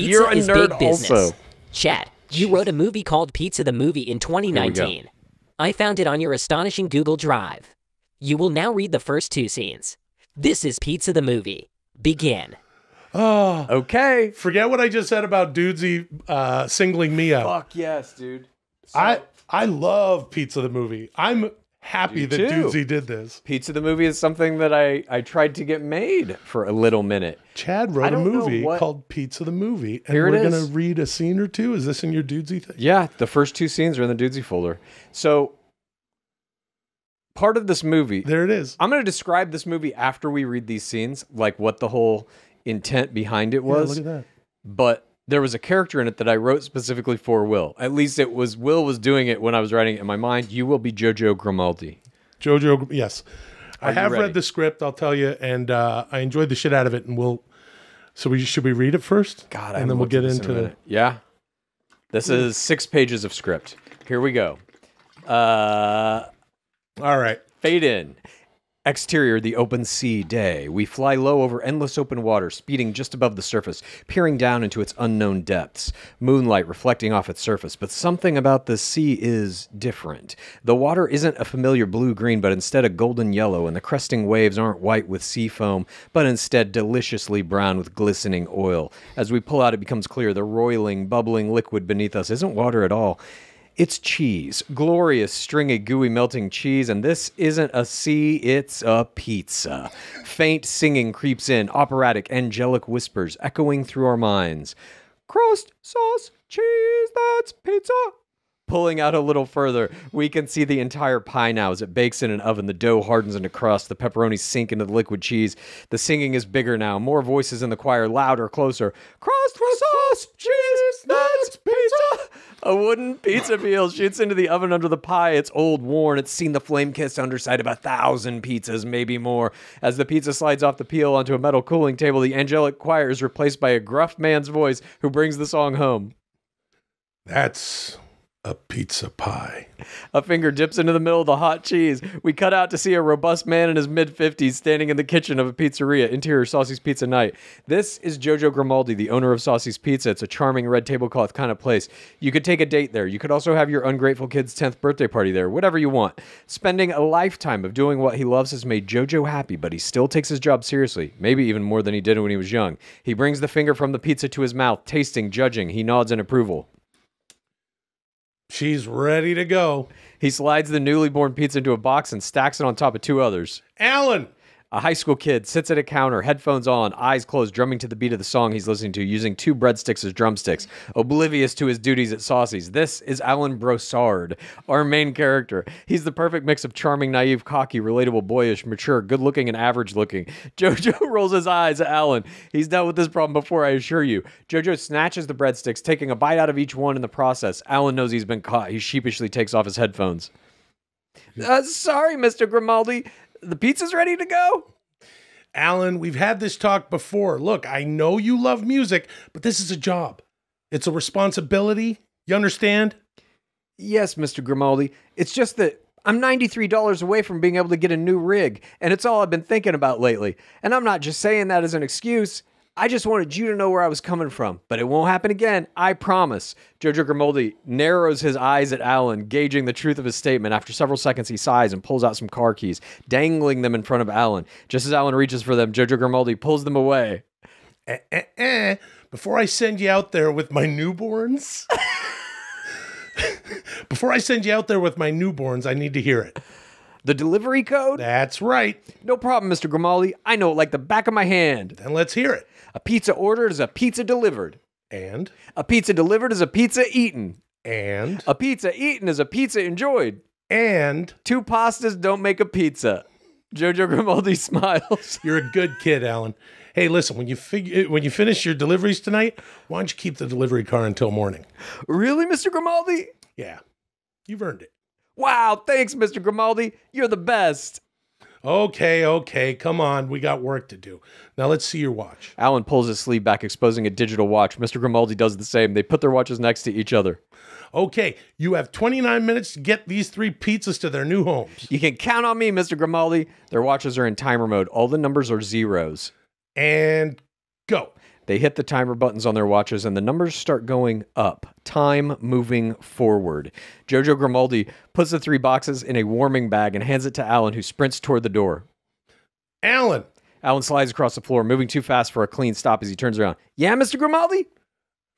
Pizza You're a is nerd big business. Also. Chad, you wrote a movie called Pizza the Movie in 2019. I found it on your astonishing Google Drive. You will now read the first two scenes. This is Pizza the Movie. Begin. Oh, okay. Forget what I just said about Dudesy singling me out. Fuck yes, dude. So, I love Pizza the Movie. I'm happy that Dudesy did this. Pizza the Movie is something that I tried to get made for a little minute. Chad wrote a movie called Pizza the Movie, and we're going to read a scene or two. Is this in your Dudesy thing? Yeah, the first two scenes are in the Dudesy folder. So part of this movie... There it is. I'm going to describe this movie after we read these scenes, like what the whole... intent behind it was. Yeah, look at that. But there was a character in it that I wrote specifically for Will. At least it was Will was doing it when I was writing it in my mind. You will be Jojo Grimaldi. Jojo, yes. I have read the script, I'll tell you, and I enjoyed the shit out of it. And we'll should we read it first? God, and then we'll get into it. Yeah. This is 6 pages of script. Here we go. All right. Fade in. Exterior, the open sea, day. We fly low over endless open water, speeding just above the surface, peering down into its unknown depths. Moonlight reflecting off its surface, but something about the sea is different. The water isn't a familiar blue-green, but instead a golden yellow, and the cresting waves aren't white with sea foam, but instead deliciously brown with glistening oil. As we pull out, it becomes clear the roiling, bubbling liquid beneath us isn't water at all. It's cheese, glorious, stringy, gooey, melting cheese, and this isn't a sea, it's a pizza. Faint singing creeps in, operatic, angelic whispers echoing through our minds. Crust, sauce, cheese, that's pizza. Pulling out a little further, we can see the entire pie now as it bakes in an oven. The dough hardens into crust. The pepperoni sink into the liquid cheese. The singing is bigger now. More voices in the choir, louder, closer. Crust, sauce, cheese, nuts, pizza. A wooden pizza peel shoots into the oven under the pie. It's old, worn. It's seen the flame-kissed underside of 1,000 pizzas, maybe more. As the pizza slides off the peel onto a metal cooling table, the angelic choir is replaced by a gruff man's voice who brings the song home. That's... a pizza pie. A finger dips into the middle of the hot cheese. We cut out to see a robust man in his mid-50s standing in the kitchen of a pizzeria. Interior, Saucy's Pizza Night. This is Jojo Grimaldi, the owner of Saucy's Pizza. It's a charming red tablecloth kind of place. You could take a date there. You could also have your ungrateful kid's 10th birthday party there. Whatever you want. Spending a lifetime of doing what he loves has made Jojo happy, but he still takes his job seriously. Maybe even more than he did when he was young. He brings the finger from the pizza to his mouth, tasting, judging. He nods in approval. She's ready to go. He slides the newly born pizza into a box and stacks it on top of 2 others. Alan! A high school kid sits at a counter, headphones on, eyes closed, drumming to the beat of the song he's listening to, using 2 breadsticks as drumsticks, oblivious to his duties at Saucy's. This is Alan Brossard, our main character. He's the perfect mix of charming, naive, cocky, relatable, boyish, mature, good-looking, and average-looking. Jojo rolls his eyes at Alan. He's dealt with this problem before, I assure you. Jojo snatches the breadsticks, taking a bite out of each one in the process. Alan knows he's been caught. He sheepishly takes off his headphones. Sorry, Mr. Grimaldi. The pizza's ready to go? Alan, we've had this talk before. Look, I know you love music, but this is a job. It's a responsibility. You understand? Yes, Mr. Grimaldi. It's just that I'm $93 away from being able to get a new rig, and it's all I've been thinking about lately. And I'm not just saying that as an excuse. I just wanted you to know where I was coming from, but it won't happen again. I promise. Jojo Grimaldi narrows his eyes at Alan, gauging the truth of his statement. After several seconds, he sighs and pulls out some car keys, dangling them in front of Alan. Just as Alan reaches for them, Jojo Grimaldi pulls them away. Before I send you out there with my newborns, I need to hear it. The delivery code? That's right. No problem, Mr. Grimaldi. I know it like the back of my hand. Then let's hear it. A pizza ordered is a pizza delivered. And? A pizza delivered is a pizza eaten. And? A pizza eaten is a pizza enjoyed. And? 2 pastas don't make a pizza. Jojo Grimaldi smiles. You're a good kid, Alan. Hey, listen, when you finish your deliveries tonight, why don't you keep the delivery car until morning? Really, Mr. Grimaldi? Yeah. You've earned it. Wow, thanks, Mr. Grimaldi. You're the best. Okay, okay, come on. We got work to do. Now let's see your watch. Alan pulls his sleeve back, exposing a digital watch. Mr. Grimaldi does the same. They put their watches next to each other. Okay, you have 29 minutes to get these 3 pizzas to their new homes. You can count on me, Mr. Grimaldi. Their watches are in timer mode. All the numbers are zeros. And go. They hit the timer buttons on their watches, and the numbers start going up. Time moving forward. Jojo Grimaldi puts the three boxes in a warming bag and hands it to Alan, who sprints toward the door. Alan! Alan slides across the floor, moving too fast for a clean stop as he turns around. Yeah, Mr. Grimaldi?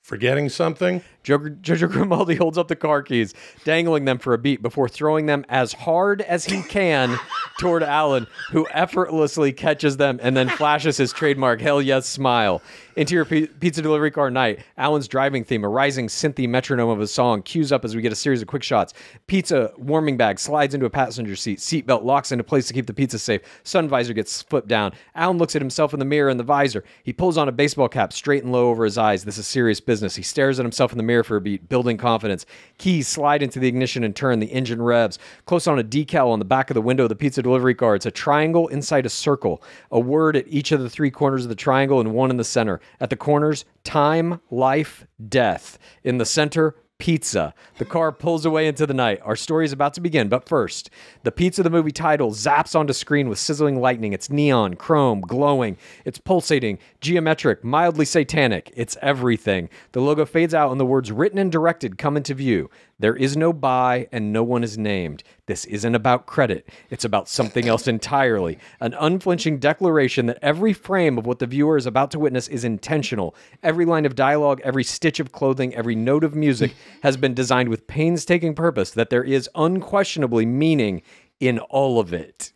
Forgetting something? Jojo Grimaldi holds up the car keys, dangling them for a beat before throwing them as hard as he can toward Alan, who effortlessly catches them and then flashes his trademark hell yes smile. Into your pizza delivery car night, Alan's driving theme, a rising synthy metronome of a song, cues up as we get a series of quick shots. Pizza warming bag slides into a passenger seat. Seatbelt locks into place to keep the pizza safe. Sun visor gets flipped down. Alan looks at himself in the mirror in the visor. He pulls on a baseball cap straight and low over his eyes. This is serious business. He stares at himself in the mirror for a beat, building confidence. Keys slide into the ignition and turn. The engine revs. Close on a decal on the back of the window of the pizza delivery car. It's a triangle inside a circle. A word at each of the three corners of the triangle and one in the center. At the corners, time, life, death. In the center, pizza. The car pulls away into the night. Our story is about to begin, but first, the Pizza the Movie title zaps onto screen with sizzling lightning. It's neon, chrome, glowing. It's pulsating, geometric, mildly satanic. It's everything. The logo fades out and the words written and directed come into view. There is no buy and no one is named. This isn't about credit. It's about something else entirely. An unflinching declaration that every frame of what the viewer is about to witness is intentional. Every line of dialogue, every stitch of clothing, every note of music has been designed with painstaking purpose, that there is unquestionably meaning in all of it.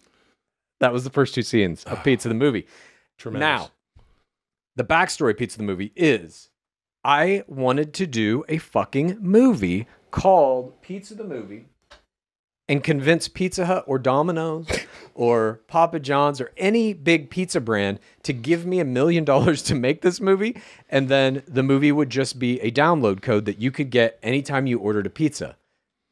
That was the first two scenes of Pizza the Movie. Tremendous. Now, the backstory of Pizza the Movie is I wanted to do a fucking movie called Pizza the Movie and convince Pizza Hut or Domino's or Papa John's or any big pizza brand to give me $1 million to make this movie, and then the movie would just be a download code that you could get anytime you ordered a pizza.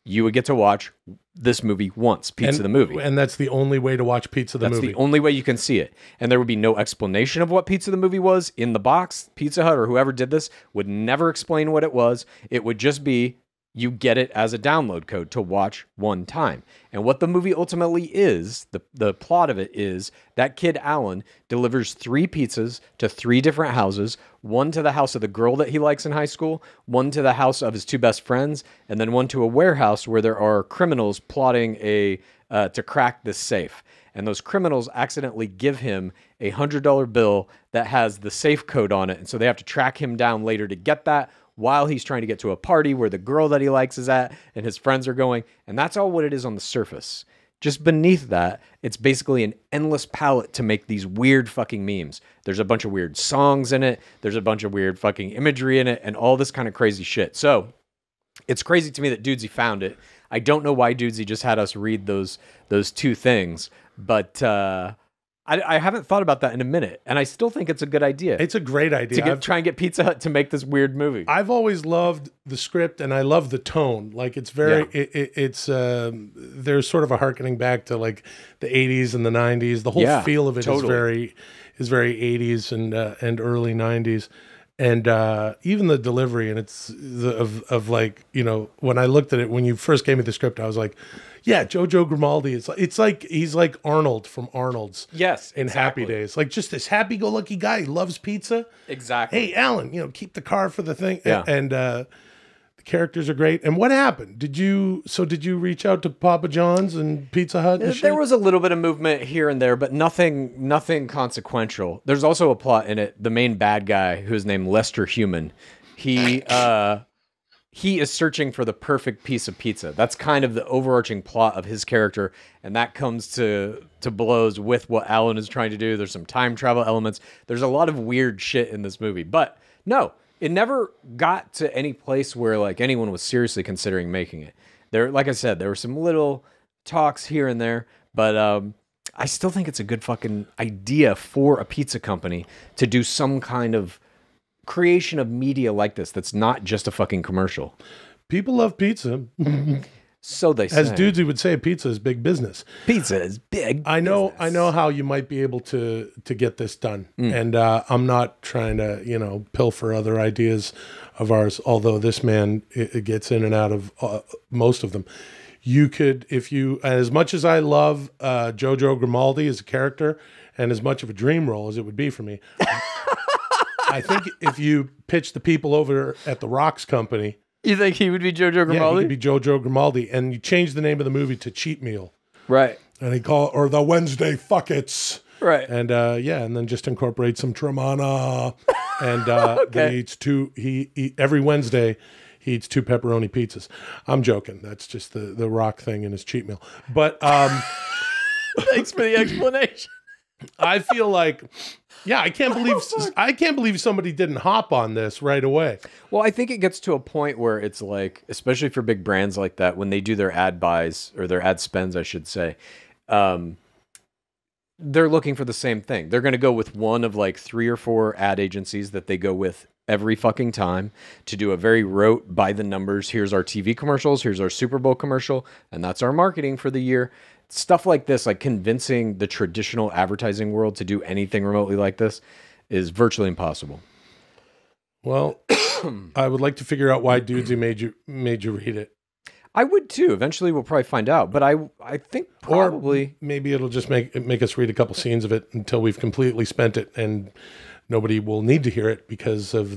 You would get to watch this movie once, Pizza the Movie. And that's the only way to watch Pizza the Movie. That's the only way you can see it. And there would be no explanation of what Pizza the Movie was in the box. Pizza Hut or whoever did this would never explain what it was. It would just be you get it as a download code to watch one time. And what the movie ultimately is, the plot of it is that kid Alan delivers three pizzas to three different houses, one to the house of the girl that he likes in high school, one to the house of his two best friends, and then one to a warehouse where there are criminals plotting to crack this safe. And those criminals accidentally give him a $100 bill that has the safe code on it. And so they have to track him down later to get that, while he's trying to get to a party where the girl that he likes is at and his friends are going. And that's all what it is on the surface. Just beneath that, it's basically an endless palette to make these weird fucking memes. There's a bunch of weird songs in it. There's a bunch of weird fucking imagery in it and all this kind of crazy shit. So it's crazy to me that Dudesy found it. I don't know why Dudesy just had us read those two things, but I haven't thought about that in a minute, and I still think it's a good idea. It's a great idea. To try and get Pizza Hut to make this weird movie. I've always loved the script, and I love the tone. Like, it's very, yeah. There's sort of a hearkening back to, like, the 80s and the 90s. The whole feel of it is very 80s and early 90s. And even the delivery, and it's like, you know, when I looked at it, when you first gave me the script, I was like, yeah, Jojo Grimaldi. It's like he's like Arnold from Arnold's. Yes, in Happy Days. Like just this happy-go-lucky guy. He loves pizza. Exactly. Hey, Alan, you know, keep the car for the thing. Yeah. And the characters are great. And what happened? Did you reach out to Papa John's and Pizza Hut? And there was a little bit of movement here and there, but nothing consequential. There's also a plot in it. The main bad guy, who is named Lester Heumann, he is searching for the perfect piece of pizza. That's kind of the overarching plot of his character, and that comes to blows with what Alan is trying to do. There's some time travel elements. There's a lot of weird shit in this movie, but no, it never got to any place where like anyone was seriously considering making it. There, like I said, there were some little talks here and there, but I still think it's a good fucking idea for a pizza company to do some kind of creation of media like this that's not just a fucking commercial. People love pizza. So they say. As Dudesy would say, pizza is big business. Pizza is big business. I know how you might be able to get this done. And I'm not trying to, you know, pilfer other ideas of ours, although this man it gets in and out of most of them. You could, if you, as much as I love Jojo Grimaldi as a character and as much of a dream role as it would be for me, I think if you pitch the people over at the Rocks Company. You think he would be Jojo Grimaldi? Yeah, he would be Jojo Grimaldi. And you change the name of the movie to Cheat Meal. Right. And they call it, or the Wednesday Fuckets. Right. And yeah, and then just incorporate some Tremana. And okay. He eats every Wednesday, he eats 2 pepperoni pizzas. I'm joking. That's just the Rock thing in his cheat meal. But thanks for the explanation. I feel like, yeah, I can't believe somebody didn't hop on this right away. Well, I think it gets to a point where it's like, especially for big brands like that, when they do their ad buys or their ad spends, I should say, they're looking for the same thing. They're going to go with one of like 3 or 4 ad agencies that they go with every fucking time to do a very rote by the numbers. Here's our TV commercials. Here's our Super Bowl commercial. And that's our marketing for the year. Stuff like this, like convincing the traditional advertising world to do anything remotely like this is virtually impossible. Well, I would like to figure out why Dudesy made you read it. I would too. Eventually we'll probably find out, but I think probably... Or maybe it'll just make us read a couple scenes of it until we've completely spent it and nobody will need to hear it because of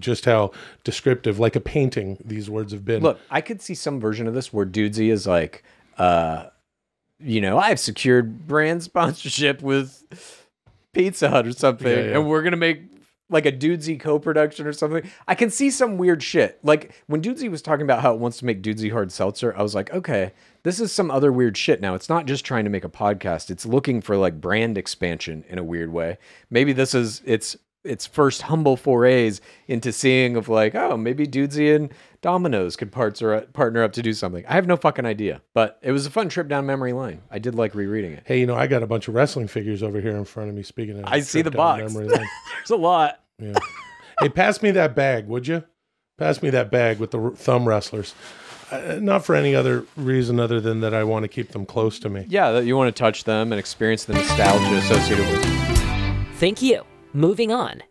just how descriptive, like a painting, these words have been. Look, I could see some version of this where Dudesy is like, you know, I've secured brand sponsorship with Pizza Hut or something, and we're going to make like a Dudesy co-production or something. I can see some weird shit. Like when Dudesy was talking about how it wants to make Dudesy hard seltzer, I was like, okay, this is some other weird shit now. It's not just trying to make a podcast. It's looking for like brand expansion in a weird way. Maybe this is its first humble forays into seeing of like, oh, maybe Dudesy and Domino's could partner up to do something. I have no fucking idea, but it was a fun trip down memory lane. I did like rereading it. Hey, you know, I got a bunch of wrestling figures over here in front of me. Speaking of, I see the box. There's a lot. Yeah. Hey, pass me that bag, would you? Pass me that bag with the thumb wrestlers. Not for any other reason other than that I want to keep them close to me. Yeah, that you want to touch them and experience the nostalgia associated with them. Thank you. Moving on.